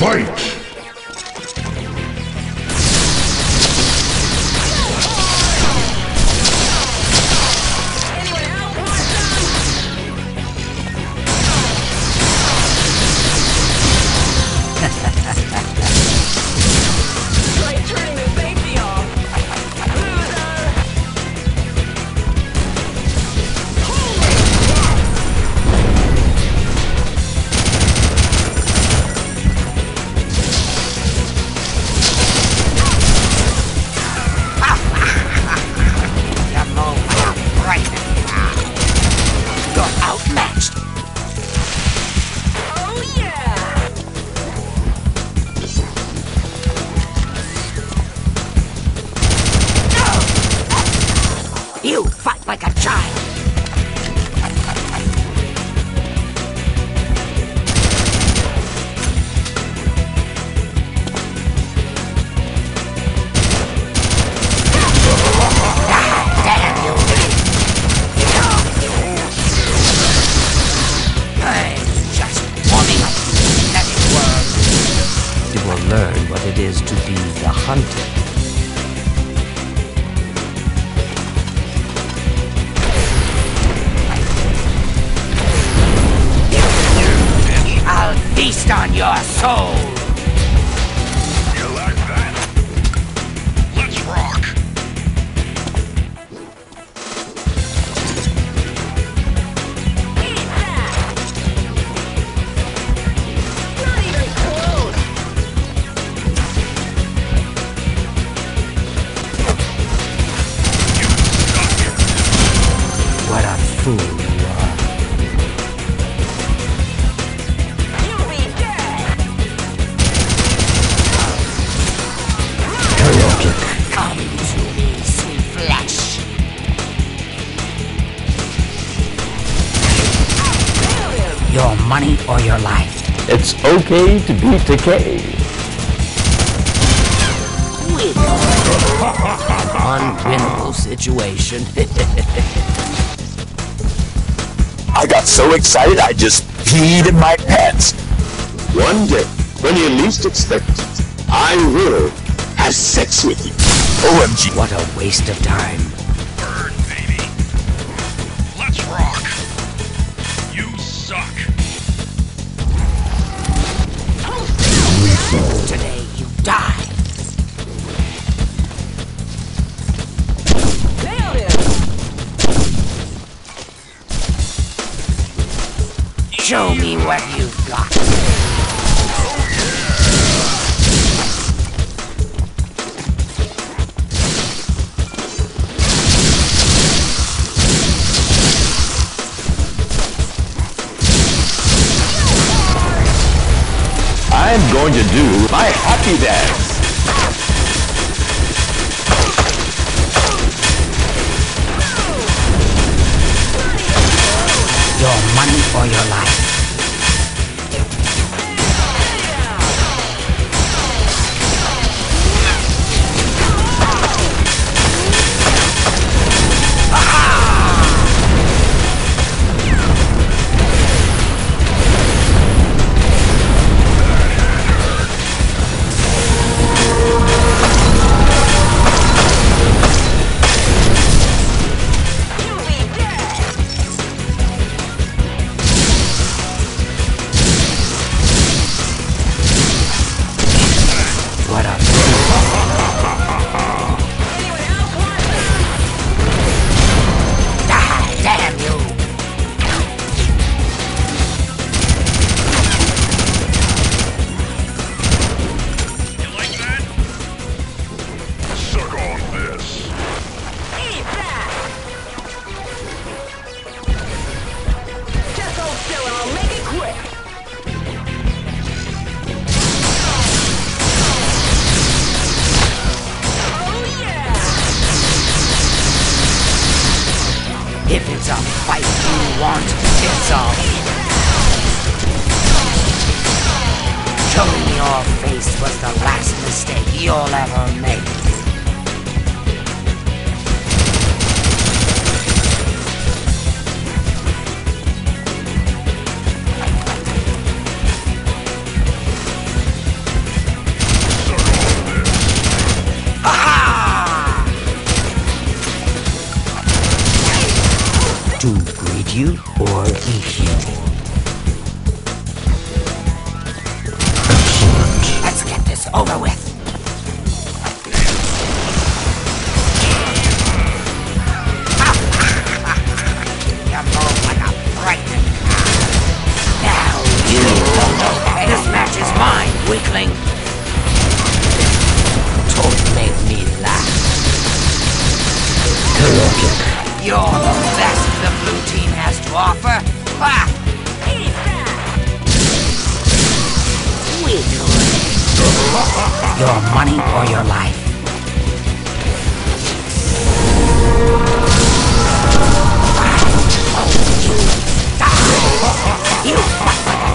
Fight! You fight like a child! Damn you! It's just warming up to that world. You will learn what it is to be the hunter. Feast on your soul! You like that? Let's rock! Eat that! Not even close! What a fool you are! Your money or your life. It's okay to be decayed. Unwinnable situation. I got so excited I just peed in my pants. One day, when you least expect it, I will have sex with you. OMG. What a waste of time. Bird, baby. Let's rock. You suck. Today you die. Nailed it. Show me what you've got. I'm going to do my happy dance. Your money or your life. If it's a fight you want, it's on. Showing your face was the last mistake you'll ever make. to greet you or eat you. Excellent. Let's get this over with. You're the best the blue team has to offer. Ha! We do it. Your money or your life. You fight like a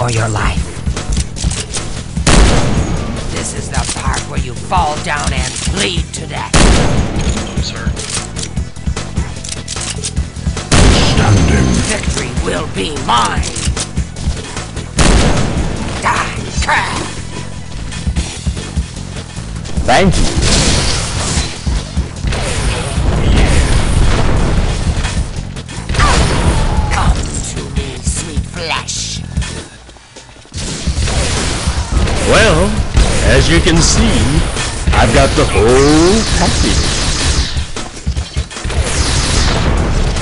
or your life. This is the part where you fall down and bleed to death. Sir. Standing. Victory will be mine. Die, crap. Thank you. Come to me, sweet flesh. Well, as you can see, I've got the whole package.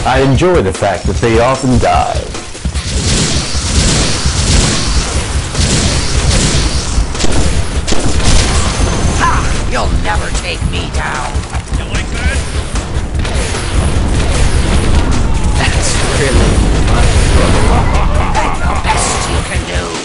I enjoy the fact that they often die. Ha! You'll never take me down. You like that? That's really fun. That's the best you can do.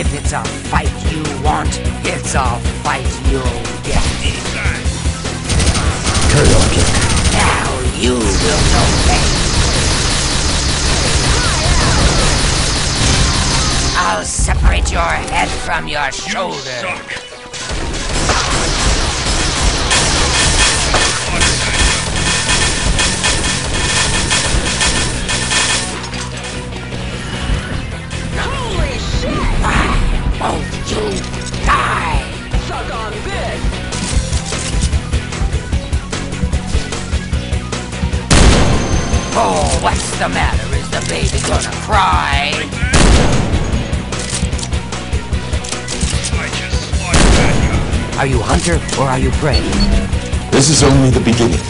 If it's a fight you want, it's a fight you'll get. Chaotic. Now you will know pain. I'll separate your head from your shoulder. You suck. Oh, what's the matter? Is the baby gonna cry? Are you hunter or are you prey? This is only the beginning.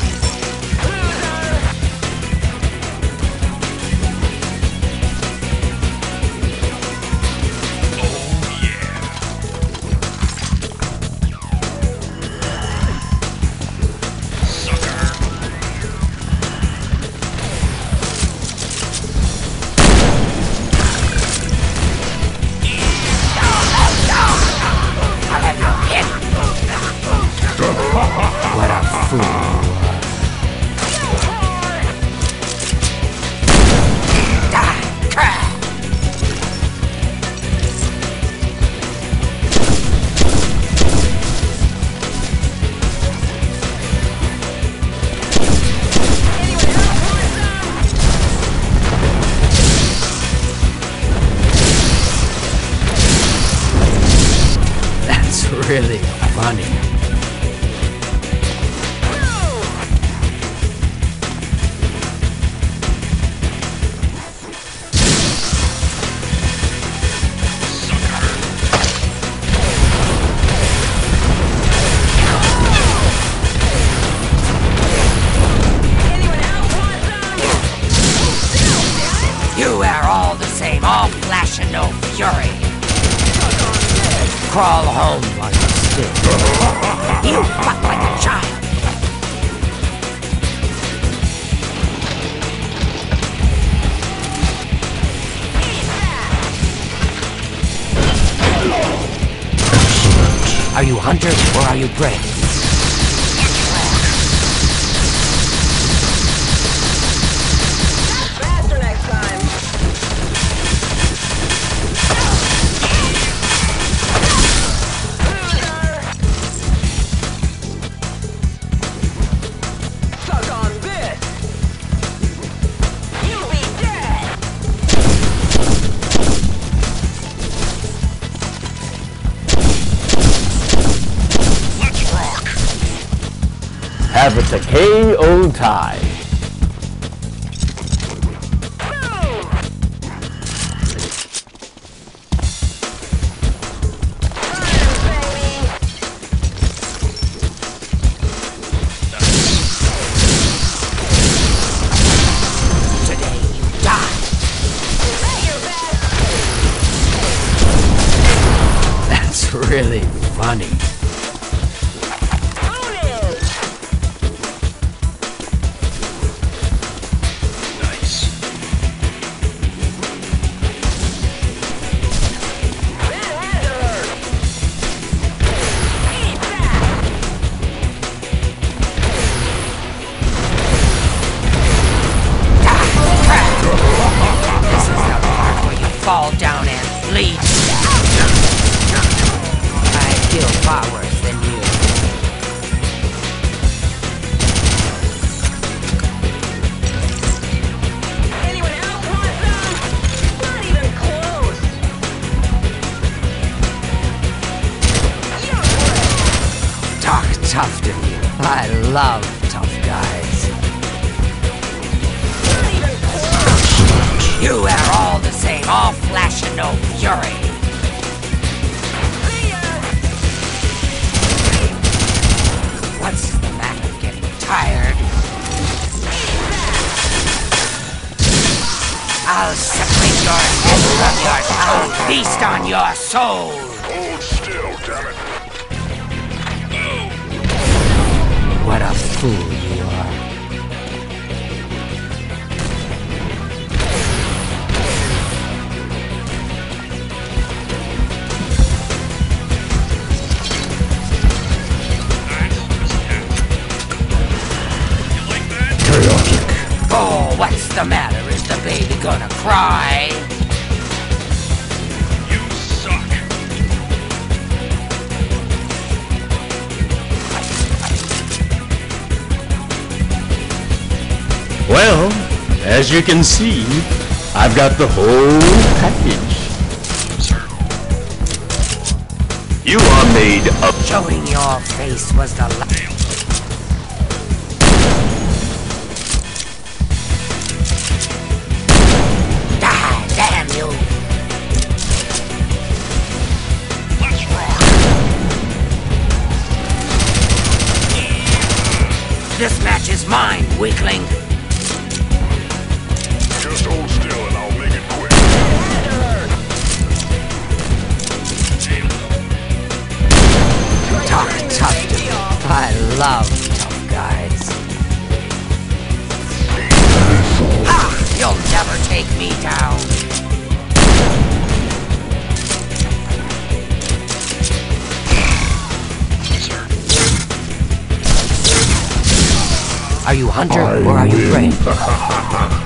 really funny. Crawl home like a stick. You fuck like a child. Are you hunters or are you prey? Have it a KO tie. Tough to you. I love tough guys. You are all the same, all flash and no fury. What's the matter? Getting tired? I'll separate your head from your tongue. I'll feast on your soul. Hold still, damn it. What a fool you are. Chaotic. Oh, what's the matter? Is the baby gonna cry? Well, as you can see, I've got the whole package. You are made up. Showing your face was the last. This match is mine, weakling. I love tough guys. Ah, you'll never take me down. Are you hunter or are you prey?